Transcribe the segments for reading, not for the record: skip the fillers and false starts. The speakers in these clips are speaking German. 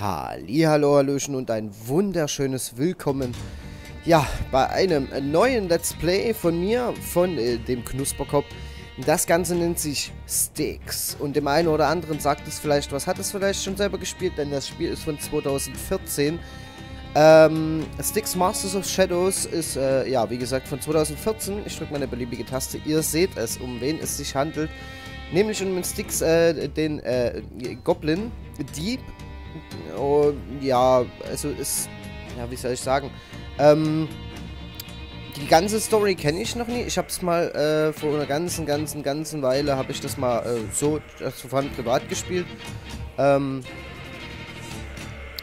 Hallihallo, Hallöchen und ein wunderschönes Willkommen, ja, bei einem neuen Let's Play von mir, von dem Knusperkopf. Das Ganze nennt sich Styx und dem einen oder anderen sagt es vielleicht, was hat es vielleicht schon selber gespielt, denn das Spiel ist von 2014. Styx Masters of Shadows ist, ja, wie gesagt, von 2014. Ich drücke mal eine beliebige Taste, ihr seht es, um wen es sich handelt. Nämlich um den Styx, den Goblin, Dieb. Oh, ja, also ist, ja, wie soll ich sagen, die ganze Story kenne ich noch nie. Ich habe es mal vor einer ganzen Weile, habe ich das mal so, das fand privat gespielt.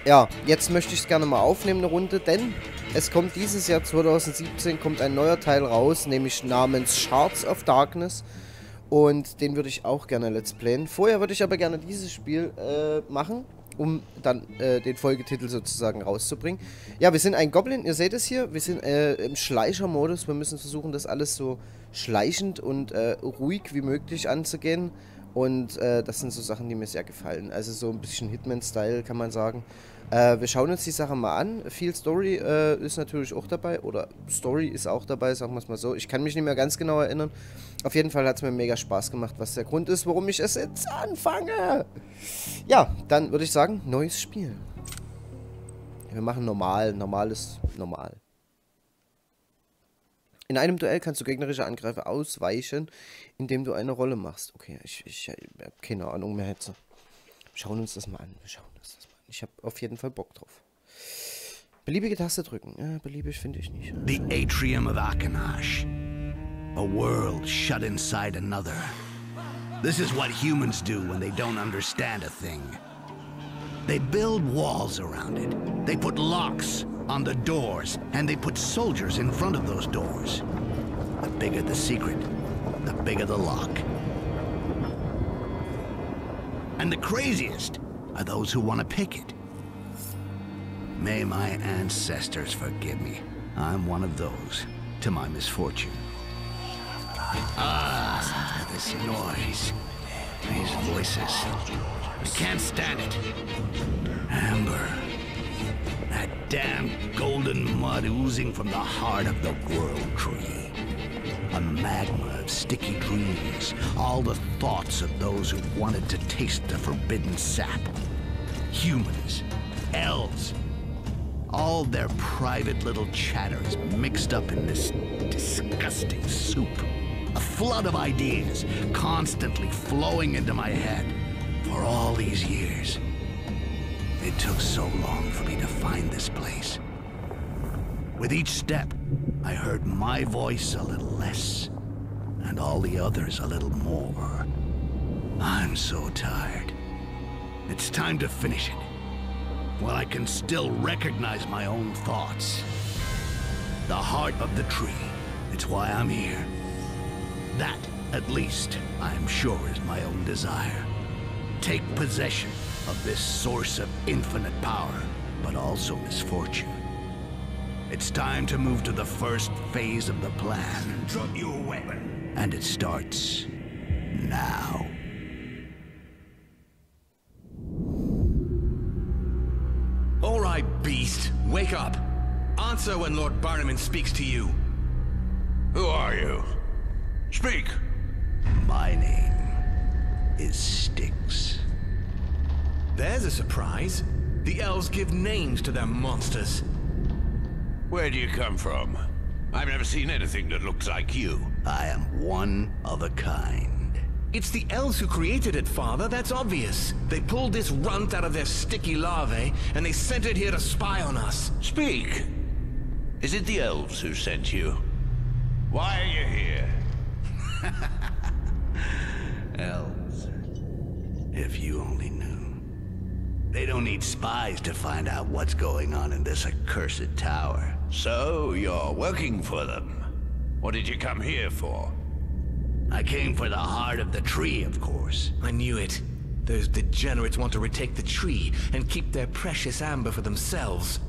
Ja, jetzt möchte ich es gerne mal aufnehmen, eine Runde, denn es kommt dieses Jahr 2017, kommt ein neuer Teil raus, nämlich namens Shards of Darkness. Und den würde ich auch gerne Let's Playen. Vorher würde ich aber gerne dieses Spiel machen, um dann den Folgetitel sozusagen rauszubringen. Ja, wir sind ein Goblin, ihr seht es hier. Wir sind im Schleichermodus. Wir müssen versuchen, das alles so schleichend und ruhig wie möglich anzugehen. Und das sind so Sachen, die mir sehr gefallen. Also so ein bisschen Hitman-Style, kann man sagen. Wir schauen uns die Sache mal an. Viel Story ist natürlich auch dabei. Oder Story ist auch dabei, sagen wir es mal so. Ich kann mich nicht mehr ganz genau erinnern. Auf jeden Fall hat es mir mega Spaß gemacht, was der Grund ist, warum ich es jetzt anfange. Ja, dann würde ich sagen, neues Spiel. Wir machen normal. Normal ist normal. In einem Duell kannst du gegnerische Angriffe ausweichen, indem du eine Rolle machst. Okay, ich habe keine Ahnung mehr jetzt. Schauen uns das mal an. Wir schauen uns das mal an. Ich habe auf jeden Fall Bock drauf. Beliebige Taste drücken. Ja, beliebig finde ich nicht. The Atrium of Akenash. A world shut inside another. This is what humans do when they don't understand a thing. They build walls around it. They put locks on the doors, and they put soldiers in front of those doors. The bigger the secret, the bigger the lock. And the craziest are those who want to pick it. May my ancestors forgive me. I'm one of those, to my misfortune. Ah, this noise. These voices. I can't stand it. Amber. That damn golden mud oozing from the heart of the world tree. A magma of sticky dreams. All the thoughts of those who wanted to taste the forbidden sap. Humans. Elves. All their private little chatter is mixed up in this disgusting soup. A flood of ideas constantly flowing into my head for all these years. It took so long for me to find this place. With each step, I heard my voice a little less, and all the others a little more. I'm so tired. It's time to finish it, while I can still recognize my own thoughts. The heart of the tree, it's why I'm here. That, at least, I am sure is my own desire. Take possession of this source of infinite power, but also misfortune. It's time to move to the first phase of the plan. Drop your weapon. And it starts now. All right, beast, wake up. Answer when Lord Barnaman speaks to you. Who are you? Speak! My name is Styx. There's a surprise. The elves give names to their monsters. Where do you come from? I've never seen anything that looks like you. I am one of a kind. It's the elves who created it, Father, that's obvious. They pulled this runt out of their sticky larvae, and they sent it here to spy on us. Speak! Is it the elves who sent you? Why are you here? Elves, if you only knew. They don't need spies to find out what's going on in this accursed tower. So you're working for them. What did you come here for? I came for the heart of the tree, of course. I knew it. Those degenerates want to retake the tree and keep their precious amber for themselves.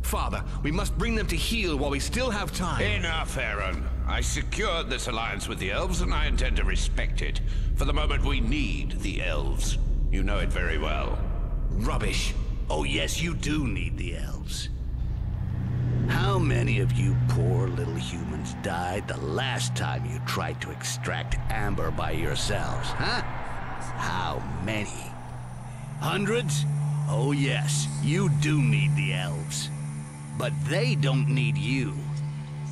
Father, we must bring them to heel while we still have time. Enough, Aaron. I secured this alliance with the elves, and I intend to respect it. For the moment, we need the elves. You know it very well. Rubbish. Oh yes, you do need the elves. How many of you poor little humans died the last time you tried to extract amber by yourselves, huh? How many? Hundreds? Oh yes, you do need the elves. But they don't need you.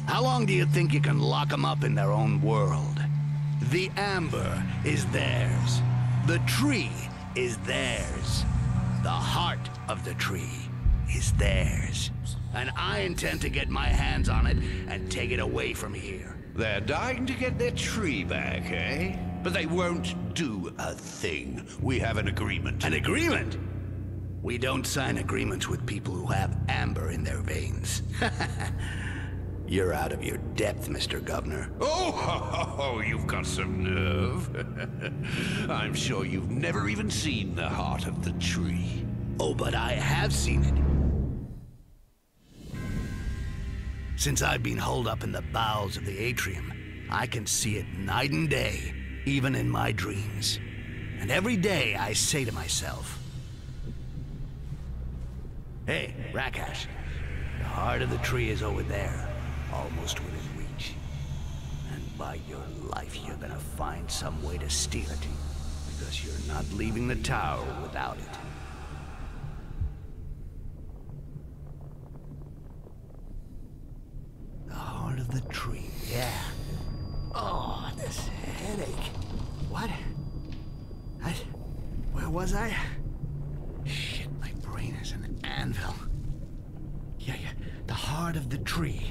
How long do you think you can lock them up in their own world? The amber is theirs. The tree is theirs. The heart of the tree is theirs. And I intend to get my hands on it and take it away from here. They're dying to get their tree back, eh? But they won't do a thing. We have an agreement. An agreement? We don't sign agreements with people who have amber in their veins. You're out of your depth, Mr. Governor. Oh, you've got some nerve. I'm sure you've never even seen the heart of the tree. Oh, but I have seen it. Since I've been holed up in the bowels of the atrium, I can see it night and day, even in my dreams. And every day I say to myself, hey, Rakash, the heart of the tree is over there, almost within reach. And by your life, you're gonna find some way to steal it, because you're not leaving the tower without it. The heart of the tree, yeah. Oh, this headache. What? Where was I? Shit, my brain is an anvil. Yeah, the heart of the tree.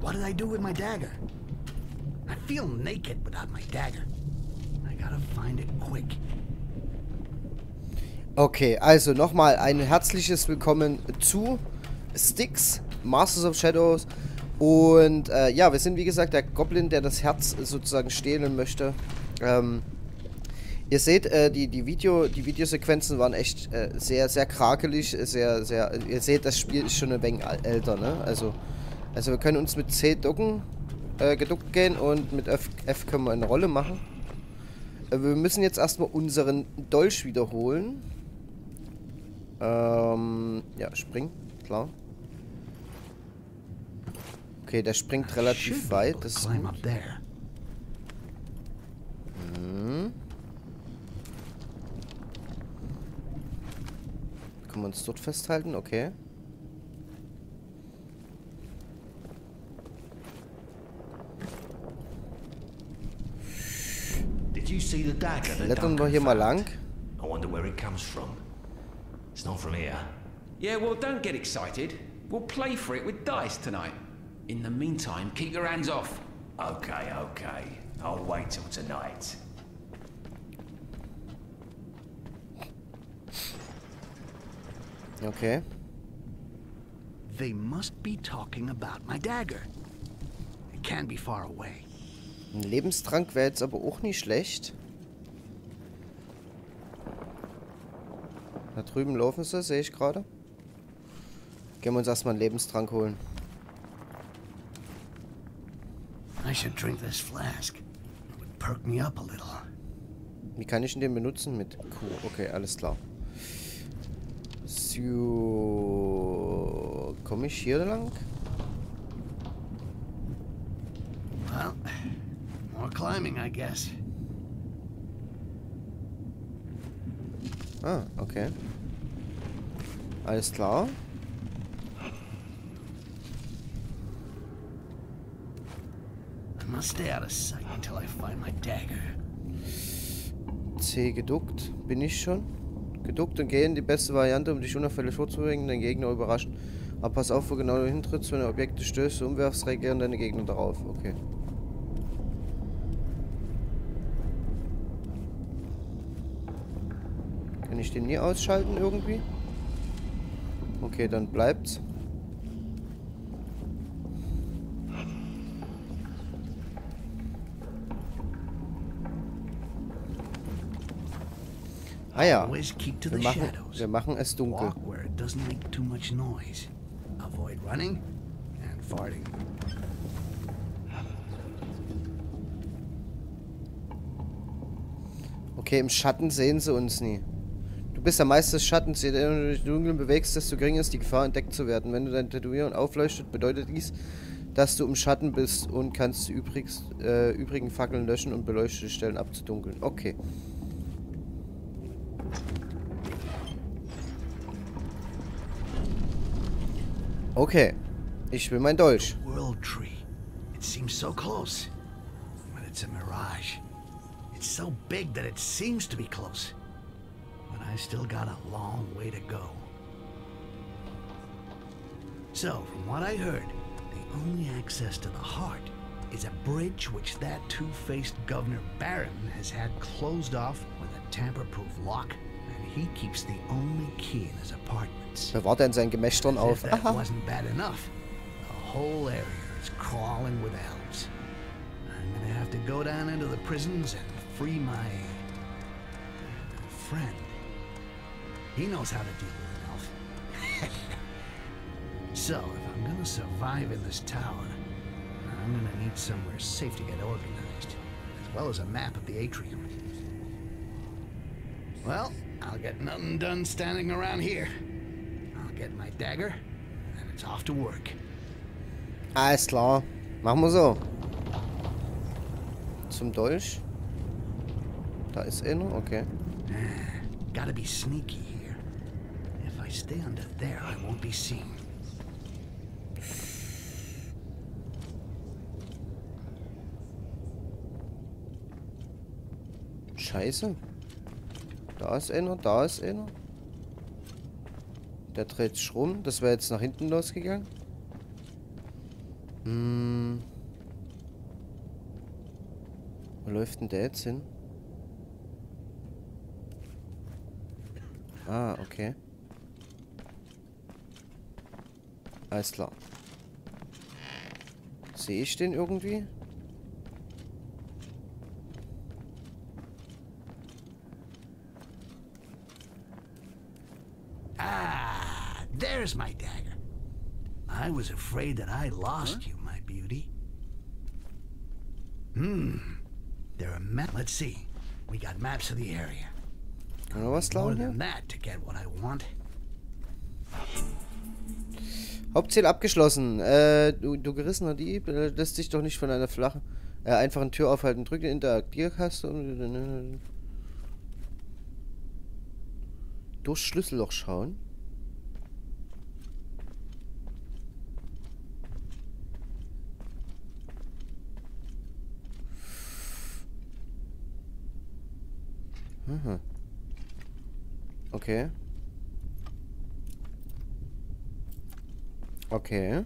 What did I do with my dagger? I feel naked without my dagger. I gotta find it quick. Okay, also nochmal ein herzliches Willkommen zu Styx, Masters of Shadows. Und ja, wir sind wie gesagt der Goblin, der das Herz sozusagen stehlen möchte. Ihr seht, die Videosequenzen waren echt sehr, sehr krakelig. Ihr seht, das Spiel ist schon ein wenig älter, ne? Also wir können uns mit C ducken, geduckt gehen und mit F können wir eine Rolle machen. Wir müssen jetzt erstmal unseren Dolch wiederholen. Ja, springen, klar. Okay, der springt relativ weit. Das ist gut. Hm. Können wir uns dort festhalten? Okay. Klettern wir hier mal lang. I wonder where it comes from. It's not from here. Yeah, well, don't get excited. We'll play for it with dice tonight. In the meantime, keep your hands off. Okay, okay. I'll wait till tonight. Okay. They must be talking about my dagger. It can't be far away. Ein Lebenstrank wäre jetzt aber auch nicht schlecht. Da drüben laufen sie, sehe ich gerade. Gehen wir uns erstmal einen Lebenstrank holen. Wie kann ich den benutzen? Mit Q. Okay, alles klar. So, komme ich hier lang? Well, more climbing, I guess. Ah, okay. Alles klar. I must stay out of sight until I find my dagger. C geduckt, bin ich schon. Geduckt und gehen, die beste Variante, um dich unauffällig vorzubringen, den Gegner überraschen. Aber pass auf, wo genau du hintrittst, wenn du Objekte stößt, umwerfst, reagieren deine Gegner darauf. Okay. Kann ich den nie ausschalten irgendwie? Okay, dann bleibt's. Ah ja, wir machen es dunkel. Okay, im Schatten sehen sie uns nie. Du Du bist der Meister des Schattens. Je länger du dich im Dunkeln bewegst, desto geringer ist die Gefahr, entdeckt zu werden. Wenn du deine Tätowierung aufleuchtet, bedeutet dies, dass du im Schatten bist und kannst die übrigen Fackeln löschen und beleuchtete Stellen abzudunkeln. Okay. Okay. Ich will mein Dolch. World Tree. It seems so close, but it's a mirage. It's so big that it seems to be close. I still got a long way to go. So, from what I heard, the only access to the heart is a bridge which that two-faced Governor Barron has had closed off with a tamper-proof lock, and he keeps the only key in his apartments. Bewahrt er in seinen Gemächern auf. If that wasn't bad enough, the whole area is crawling with elves. I'm gonna have to go down into the prisons and free my friend. He knows how to deal with an elf. So, if I'm gonna survive in this tower, I'm gonna need somewhere safe to get organized, as well as a map of the atrium. Well, I'll get nothing done standing around here. I'll get my dagger, and it's off to work. Alles klar. Machen wir so. Zum Dolch. Da ist noch, okay. Gotta be sneaky. Stay under there, I won't be seen. Scheiße. Da ist einer, da ist einer. Der dreht sich rum. Das wäre jetzt nach hinten losgegangen. Hm. Wo läuft denn der jetzt hin? Ah, okay. Alles klar. Sehe ich den irgendwie? Ah, there's my dagger. I was afraid that I lost you, my beauty. There are maps. Let's see. We got maps of the area. Können wir was klauen hier? More than that to get what I want. Hauptziel abgeschlossen. Du gerissener Dieb, lässt dich doch nicht von einer flachen, einfachen Tür aufhalten. Drücke die Interagierkaste und durchs Schlüsselloch schauen. Aha. Okay. Okay.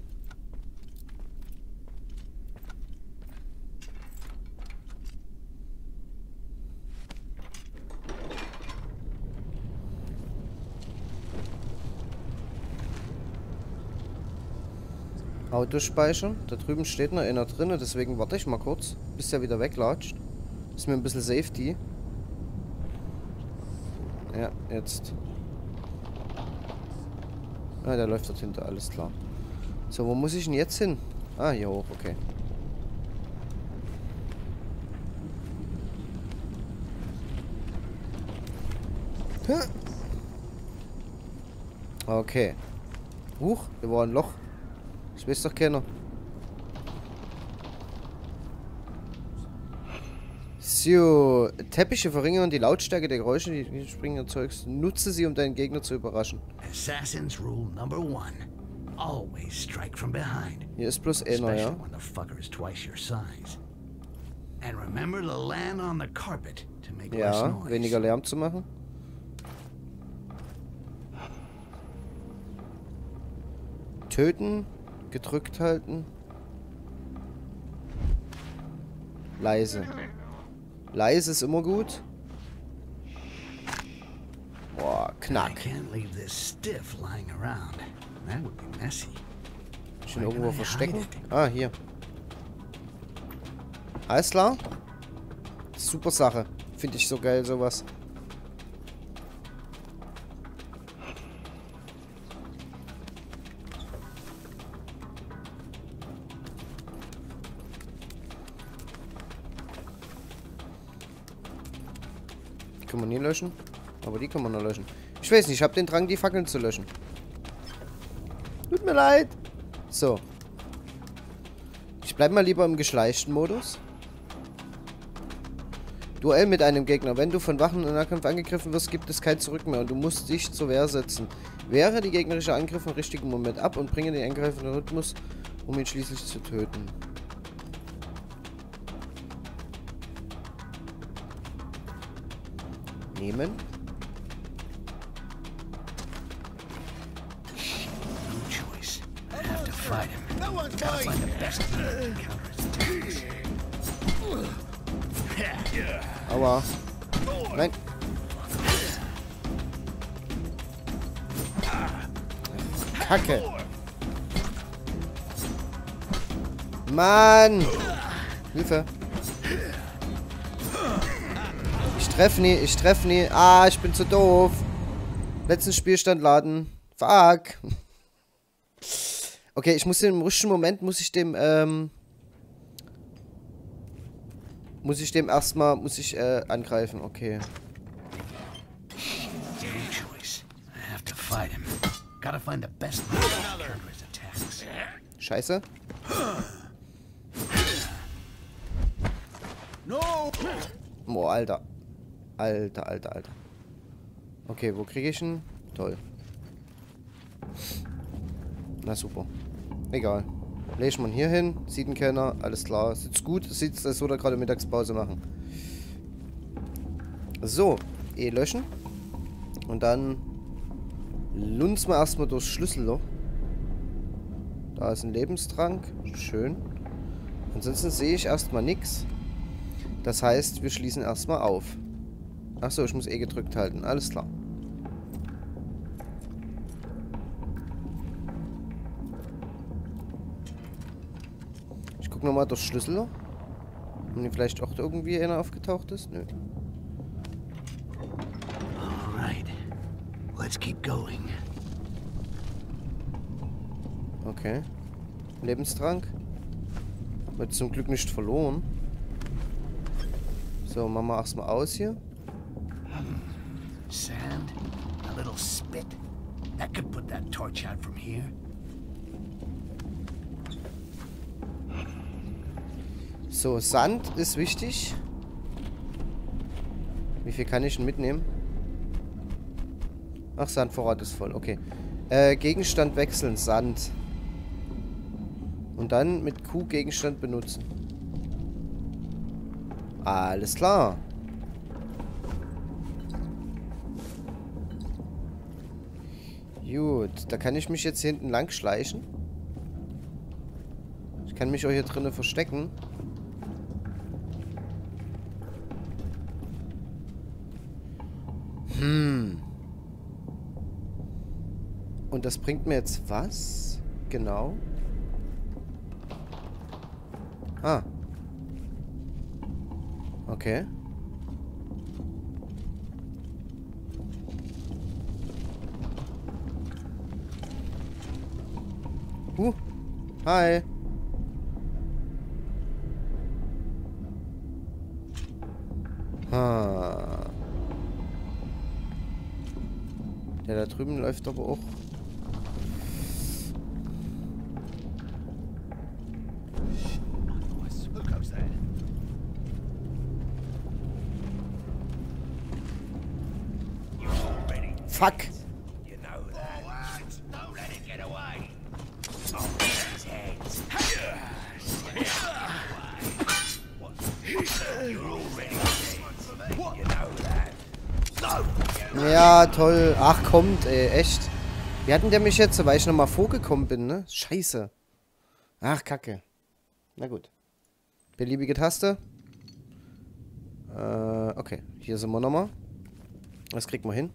Autospeicher. Da drüben steht noch einer drin, deswegen warte ich mal kurz, bis der wieder weglatscht. Ist mir ein bisschen Safety. Ja, jetzt. Ah, der läuft dort hinter, alles klar. So, wo muss ich denn jetzt hin? Ah, hier hoch, okay. Okay. Huch, da war ein Loch. Das weiß doch keiner. So, Teppiche verringern die Lautstärke der Geräusche, die du springen erzeugst. Nutze sie, um deinen Gegner zu überraschen. Assassin's Rule Number 1. Always strike from behind. Hier ist bloß einer, ja. Especially when the fucker is twice your size. And remember to land on the carpet to make less noise. Ja, weniger Lärm zu machen. Töten, gedrückt halten. Leise. Leise ist immer gut. Boah, knack. Schon irgendwo verstecken. Ah, hier. Alles klar. Super Sache. Finde ich so geil, sowas. Die kann man nie löschen. Aber die kann man noch löschen. Ich weiß nicht, ich habe den Drang, die Fackeln zu löschen. Tut mir leid. So. Ich bleib mal lieber im geschleichten Modus. Duell mit einem Gegner. Wenn du von Wachen im Nahkampf angegriffen wirst, gibt es kein Zurück mehr und du musst dich zur Wehr setzen. Wehre die gegnerische Angriffe im richtigen Moment ab und bringe den angreifenden Rhythmus, um ihn schließlich zu töten. Nehmen. Aua. Nein. Kacke. Mann. Hilfe. Ich treffe nie, ich treffe nie. Ah, ich bin zu doof. Letzten Spielstand laden. Fuck. Okay, ich muss im richtigen Moment, muss ich angreifen, okay. Scheiße. Boah, Alter. Alter, Alter, Alter. Okay, wo kriege ich ihn? Toll. Na super. Egal. Lege man hier hin, sieht ihn keiner, alles klar. Sitzt gut, sitzt, als würde er gerade Mittagspause machen. So, löschen. Und dann lunzen wir erstmal durchs Schlüsselloch. Da ist ein Lebenstrank, schön. Ansonsten sehe ich erstmal nichts. Das heißt, wir schließen erstmal auf. Achso, ich muss gedrückt halten, alles klar. Nochmal durch Schlüsselloch. Und hier vielleicht auch irgendwie einer aufgetaucht ist. Nö. Okay. Lebenstrank. Wird zum Glück nicht verloren. So, machen wir erstmal aus hier. Sand, a little spit. That could put that torch out from here. So, Sand ist wichtig. Wie viel kann ich denn mitnehmen? Ach, Sandvorrat ist voll, okay. Gegenstand wechseln, Sand. Und dann mit Q Gegenstand benutzen. Alles klar. Gut, da kann ich mich jetzt hinten lang schleichen. Ich kann mich auch hier drinnen verstecken. Und das bringt mir jetzt was? Genau. Ah. Okay. Hi. Ah. Der da drüben läuft aber auch. Fuck. Ja, toll. Ach, kommt, ey, echt. Wie hat denn der mich jetzt, weil ich nochmal vorgekommen bin, ne? Scheiße. Ach, Kacke. Na gut. Beliebige Taste. Okay. Hier sind wir nochmal. Das kriegt man hin.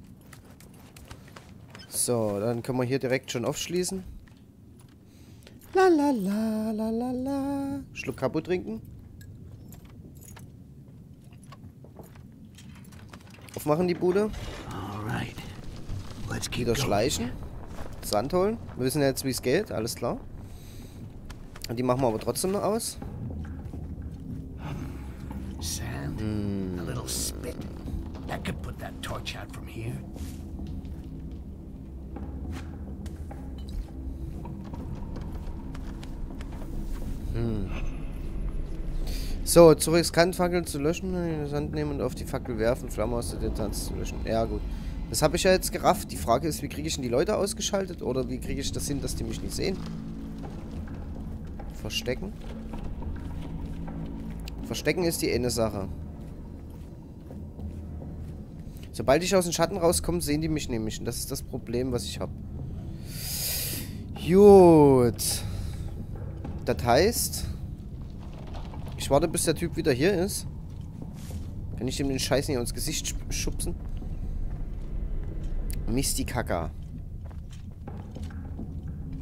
So, dann können wir hier direkt schon aufschließen. La la la la la la. Schluck Kapu trinken. Aufmachen die Bude. Wieder schleichen. Sand holen. Wir wissen jetzt, wie es geht. Alles klar. Und die machen wir aber trotzdem noch aus. Sand, a little spit. That could put that torch out from here. So, zurück Kantfackeln zu löschen, in die Hand nehmen und auf die Fackel werfen, Flamme aus der Distanz zu löschen. Ja, gut. Das habe ich ja jetzt gerafft. Die Frage ist, wie kriege ich denn die Leute ausgeschaltet? Oder wie kriege ich das hin, dass die mich nicht sehen? Verstecken. Verstecken ist die eine Sache. Sobald ich aus dem Schatten rauskomme, sehen die mich nämlich. Und das ist das Problem, was ich habe. Gut. Das heißt, ich warte, bis der Typ wieder hier ist. Kann ich ihm den Scheiß nicht ins Gesicht schubsen? Mist, die Kacka.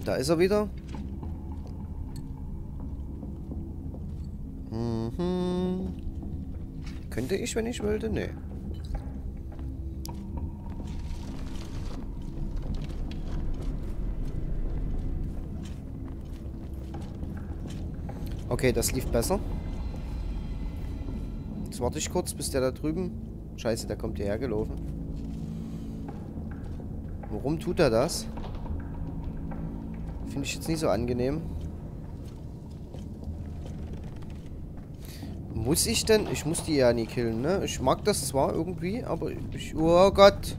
Da ist er wieder. Mhm. Könnte ich, wenn ich wollte? Nee. Okay, das lief besser. Jetzt warte ich kurz, bis der da drüben... Scheiße, der kommt hierher gelaufen. Warum tut er das? Finde ich jetzt nicht so angenehm. Muss ich denn? Ich muss die ja nie killen, ne? Ich mag das zwar irgendwie, aber ich... Oh Gott!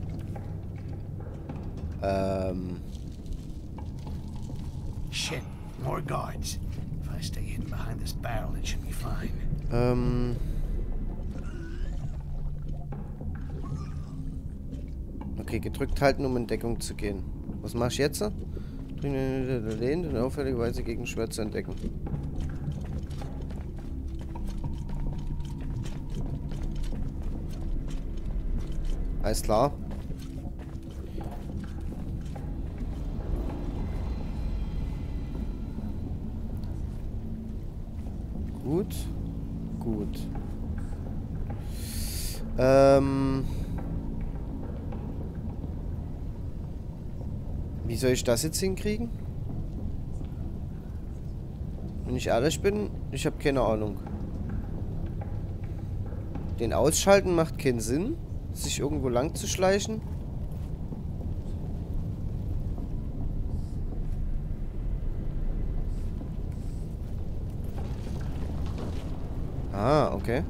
Shit, more guards. I stay hidden behind this barrel, it should be fine. Okay, gedrückt halten, um in Deckung zu gehen. Was mache ich jetzt? Lehnt in auffälliger Weise gegen Schwert zu entdecken. Alles klar. Gut. Gut. Wie soll ich das jetzt hinkriegen? Wenn ich ehrlich bin, ich habe keine Ahnung. Den Ausschalten macht keinen Sinn, sich irgendwo lang zu schleichen. Ah, okay.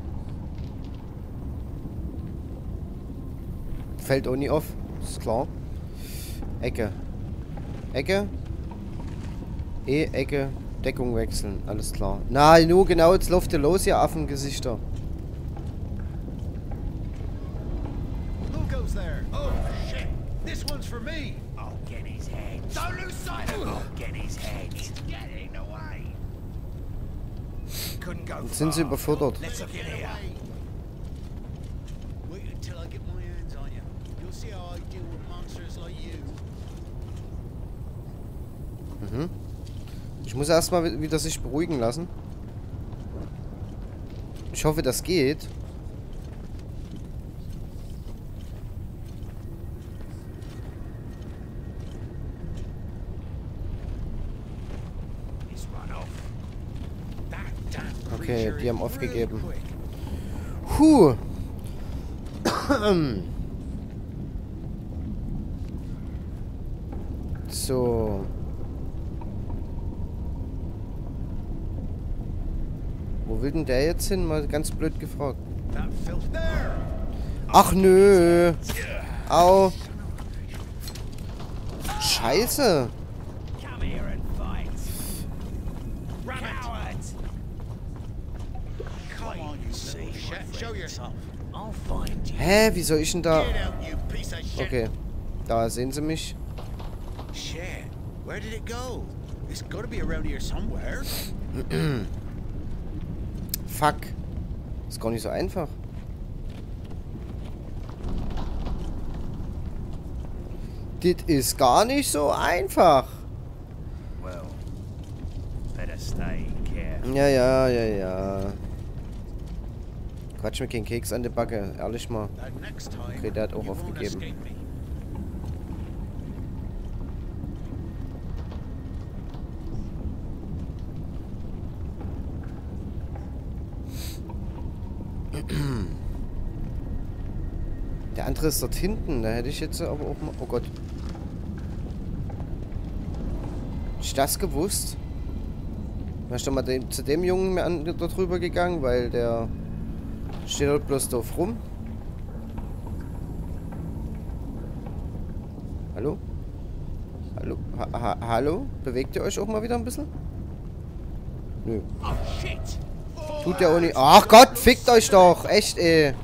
Fällt auch nie auf. Ist klar. Ecke. Ecke. Ecke. Deckung wechseln. Alles klar. Na, nur genau. Jetzt läuft ihr los, ihr Affengesichter. Jetzt sind sie überfordert. Mhm. Ich muss erstmal wieder sich beruhigen lassen. Ich hoffe, das geht. Okay, die haben aufgegeben. Huh. So. Wo will denn der jetzt hin? Mal ganz blöd gefragt. Ach nö. Au. Scheiße. Hä, wie soll ich denn da... Okay, da sehen sie mich. Fuck. Ist gar nicht so einfach. Das ist gar nicht so einfach. Ja. Quatsch mir keinen Keks an die Backe, ehrlich mal. Okay, der hat auch aufgegeben. Der andere ist dort hinten, da hätte ich jetzt aber auch mal... Oh Gott. Hätte ich das gewusst? Bin ich doch mal zu dem Jungen darüber gegangen, weil der steht halt bloß doof rum. Hallo? Hallo? Hallo? Bewegt ihr euch auch mal wieder ein bisschen? Nö. Tut ja auch nicht. Ach Gott, fickt euch doch! Echt, ey!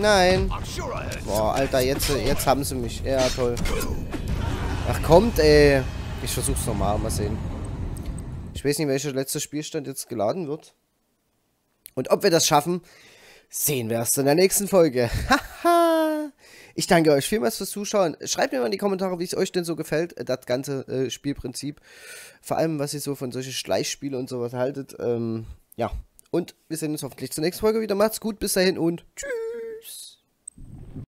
Nein. Boah, Alter, jetzt haben sie mich. Ja, toll. Ach, kommt, ey. Ich versuch's nochmal. Mal sehen. Ich weiß nicht, welcher letzte Spielstand jetzt geladen wird. Und ob wir das schaffen, sehen wir erst in der nächsten Folge. Haha. Ich danke euch vielmals fürs Zuschauen. Schreibt mir mal in die Kommentare, wie es euch denn so gefällt, das ganze Spielprinzip. Vor allem, was ihr so von solchen Schleichspielen und sowas haltet. Ja. Und wir sehen uns hoffentlich zur nächsten Folge wieder. Macht's gut, bis dahin und tschüss.